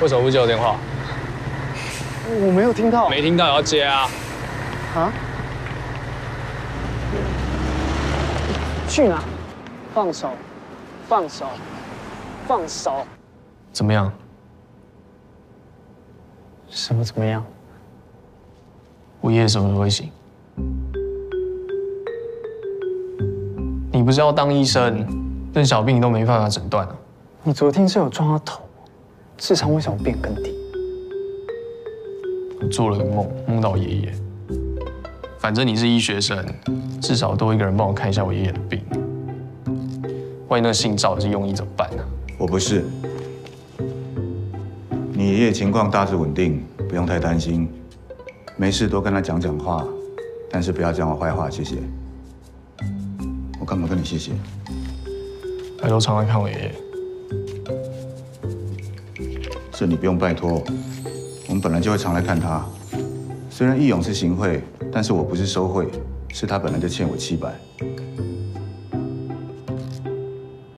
为什么不接我电话？我没有听到。没听到也要接啊！啊？去哪？放手，放手，放手！怎么样？什么怎么样？午夜什么时候会醒？你不是要当医生，任小病你都没办法诊断啊！你昨天是有撞到头。 智商为什么变更低？我做了个梦，梦到我爷爷。反正你是医学生，至少多一个人帮我看一下我爷爷的病。万一那个姓赵的是庸医怎么办呢？我不是。你爷爷情况大致稳定，不用太担心。没事多跟他讲讲话，但是不要讲我坏话，谢谢。我干嘛跟你谢谢？他都常来看我爷爷。 这你不用拜托，我们本来就会常来看他。虽然义勇是行贿，但是我不是收贿，是他本来就欠我700。